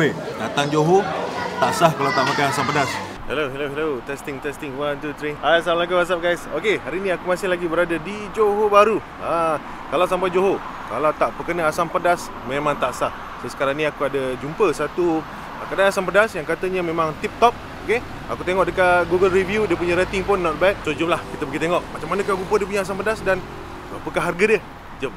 Weh, datang Johor, tak sah kalau tak makan asam pedas. Hello. Testing. 1, 2, 3. Assalamualaikum, what's up guys? Okey, hari ni aku masih lagi berada di Johor Bahru. Kalau sampai Johor, kalau tak berkena asam pedas, memang tak sah. So, sekarang ni aku ada jumpa satu kedai asam pedas yang katanya memang tip top. Okey, aku tengok dekat Google review, dia punya rating pun not bad. So, jomlah kita pergi tengok macam manakah rupa dia punya asam pedas dan berapakah harga dia. Jom.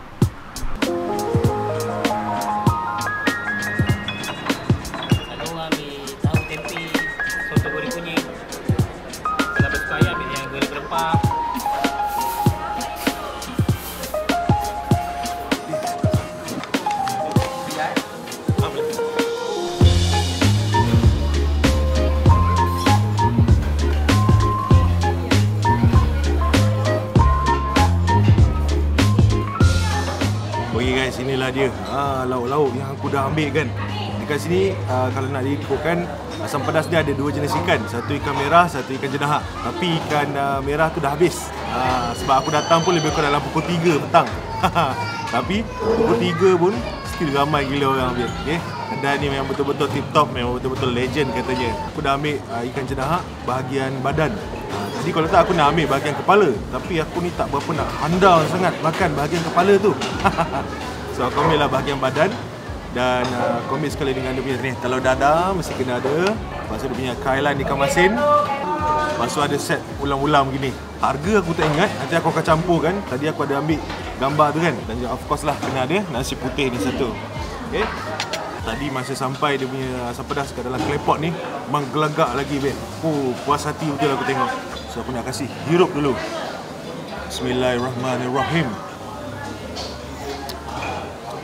Inilah dia, lauk-lauk yang aku dah ambil kan. Dekat sini kalau nak diikutkan, asam pedas dia ada dua jenis ikan. Satu ikan merah, satu ikan jenahak. Tapi ikan merah tu dah habis. Sebab aku datang pun lebih kurang dalam pukul 3 petang. Tapi pukul 3 pun still ramai gila orang ambil. Okay? Kedai ni memang betul-betul tip top, memang betul-betul legend katanya. Aku dah ambil ikan jenahak bahagian badan. Jadi kalau tak, aku nak ambil bahagian kepala. Tapi aku ni tak berapa nak handal sangat makan bahagian kepala tu. So, aku ambil lah bahagian badan dan aku ambil sekali dengan dia punya ni telur dadar, mesti kena ada. Lepas tu dia punya kailan ikan masin. Lepas tu ada set ulam-ulam gini. Harga aku tak ingat, nanti aku akan campurkan. Tadi aku ada ambil gambar tu kan. Dan of course lah kena ada nasi putih ni satu. Okay. Tadi masa sampai dia punya asam pedas kat dalam klepot ni menggelegak lagi, babe. Oh, puas hati betul aku tengok. So, aku nak kasih hirup dulu. Bismillahirrahmanirrahim.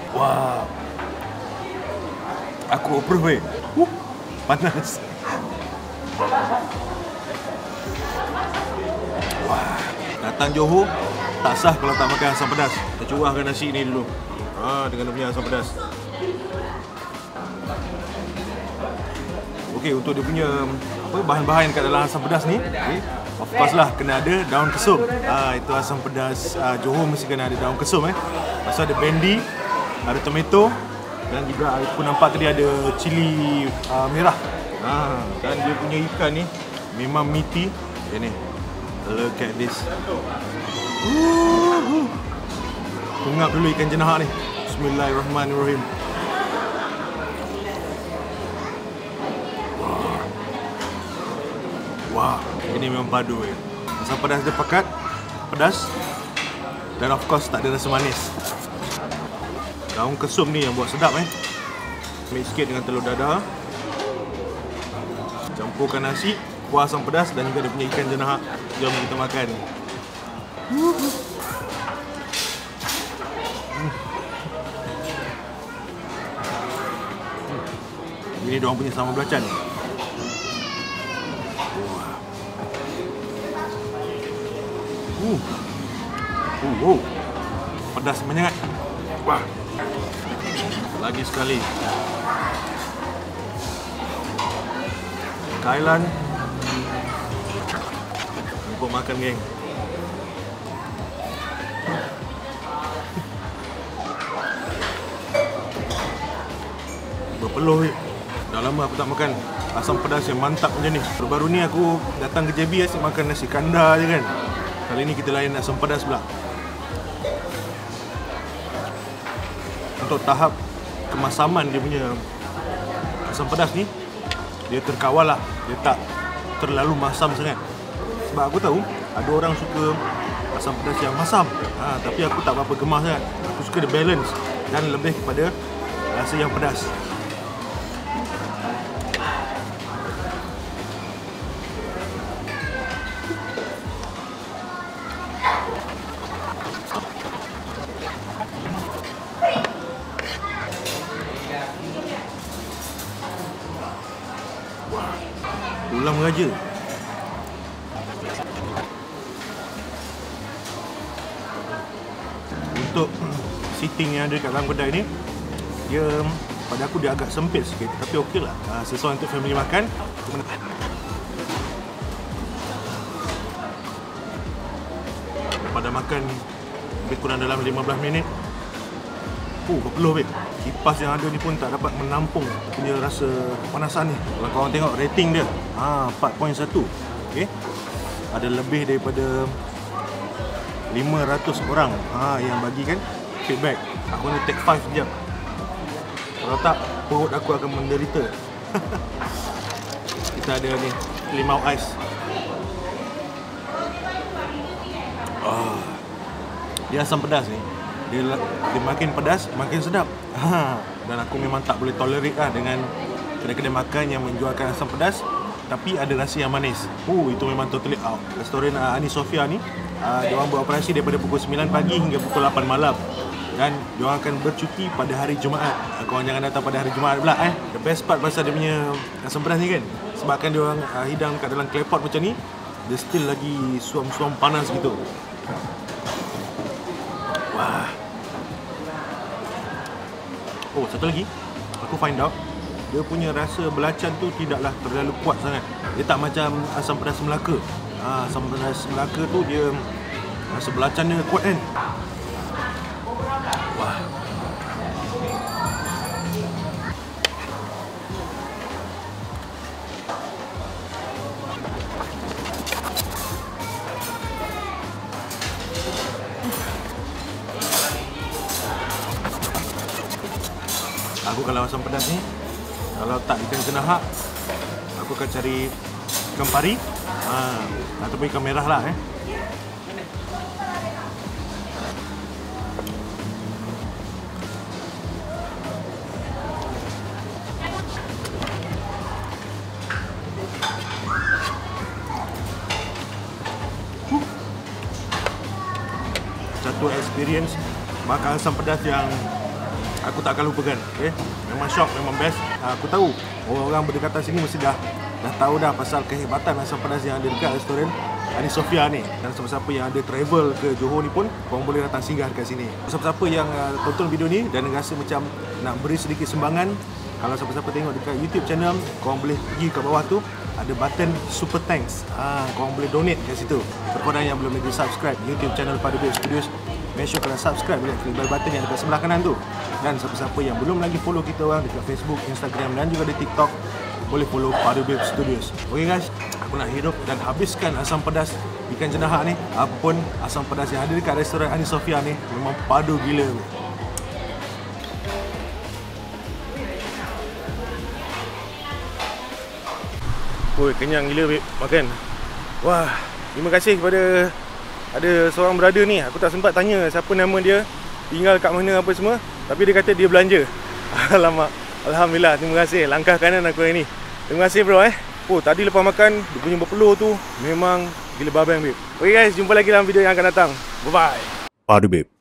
Wow. Aku approve. Panas. Wah. Datang Johor, tak sah kalau tak makan asam pedas. Kita curahkan nasi ni dulu. Dengan dia punya asam pedas. Okey, untuk dia punya bahan-bahan kat dalam asam pedas ni, okay. Of course lah, kena ada daun kesum. Itu asam pedas Johor mesti kena ada daun kesum Pasal ada bendi, ada tomato dan juga aku nampak tadi ada cili merah. Dan dia punya ikan ni memang meaty. Ini. Look at this. Tungap dulu ikan jenahak ni. Bismillahirrahmanirrahim. Wah, ini memang padu. Asam pedas dia pekat, pedas dan of course tak ada rasa manis. Daun kesum ni yang buat sedap Ambil sikit dengan telur dadar. Campurkan nasi, kuah asam pedas dan juga dia punya ikan jenahak. Jom kita makan. Ini dia orang punya sambal belacan. Pedas menyengat. Wah. Lagi sekali kailan. Lupa makan, geng. Berpeluh. Dah lama aku tak makan asam pedas yang mantap macam ni. Baru-baru ni aku datang ke JB asyik makan nasi kandar je kan. Kali ni kita lain asam pedas pula. Untuk tahap kemasaman dia punya asam pedas ni, dia terkawal lah, dia tak terlalu masam sangat. Sebab aku tahu ada orang suka asam pedas yang masam, tapi aku tak berapa gemar sangat. Aku suka the balance dan lebih kepada rasa yang pedas. Ulam raja. Untuk seating yang ada kat dalam kedai ni, dia pada aku dia agak sempit sikit, tapi okey lah, sesuai untuk family makan. Pada makan lebih kurang dalam 15 minit, Oh, berpeluh babe. Kipas yang ada ni pun tak dapat menampung punya rasa kepanasan ni. Kalau korang tengok rating dia, 4.1. Okey. Ada lebih daripada 500 orang yang bagikan feedback. Aku ni take 5 sekejap. Kalau tak, perut aku akan menderita. Kita ada ni limau ais. Dia asam pedas ni. Dia makin pedas, makin sedap. Dan aku memang tak boleh tolerate lah dengan kedai-kedai makan yang menjualkan asam pedas tapi ada nasi yang manis. Oh, itu memang totally out. Restoran Anisofea ni, diorang beroperasi daripada pukul 9 pagi hingga pukul 8 malam. Dan diorang akan bercuti pada hari Jumaat. Korang jangan datang pada hari Jumaat pula eh. The best part pasal dia punya asam pedas ni kan, sebabkan diorang hidang kat dalam klepot macam ni, dia still lagi suam-suam panas gitu. Wah. Oh, satu lagi, aku find out dia punya rasa belacan tu tidaklah terlalu kuat sangat. Dia tak macam asam pedas Melaka. Asam pedas Melaka tu dia rasa belacannya kuat kan. Wah. Aku kalau asam pedas ni, kalau tak ikan jenahak, aku akan cari ikan pari ataupun ikan merah lah eh. Satu experience makan asam pedas yang aku tak akan lupakan. Okay? Memang syok, memang best. Aku tahu orang-orang berdekatan sini mesti dah tahu dah pasal kehebatan asam pedas yang ada dekat restoran Anisofea ni. Dan siapa-siapa yang ada travel ke Johor ni pun, korang boleh datang singgah dekat sini. Siapa-siapa yang tonton video ni dan rasa macam nak beri sedikit sumbangan, kalau siapa-siapa tengok dekat YouTube channel, korang boleh pergi kat bawah tu, ada button Super Thanks. Korang boleh donate kat situ. Untuk korang yang belum lagi subscribe YouTube channel Padu Beb Studios, make sure korang subscribe dan klik bell button yang dekat sebelah kanan tu. Dan siapa-siapa yang belum lagi follow kita orang dekat Facebook, Instagram dan juga di TikTok, boleh follow Padu Beb Studios. Okay guys, aku nak hidup dan habiskan asam pedas ikan jenahak ni. Apapun asam pedas yang ada dekat restoran Anisofea ni, memang padu gila. Oi, kenyang gila babe makan. Wah, terima kasih kepada ada seorang brother ni. Aku tak sempat tanya siapa nama dia, tinggal kat mana apa semua, tapi dia kata dia belanja. Alamak, alhamdulillah, terima kasih. Langkah kanan aku hari ni. Terima kasih bro eh. Oh, tadi lepas makan dia punya berpeluh tu memang gila babang babe. Okay guys, jumpa lagi dalam video yang akan datang. Bye bye. Padu Beb.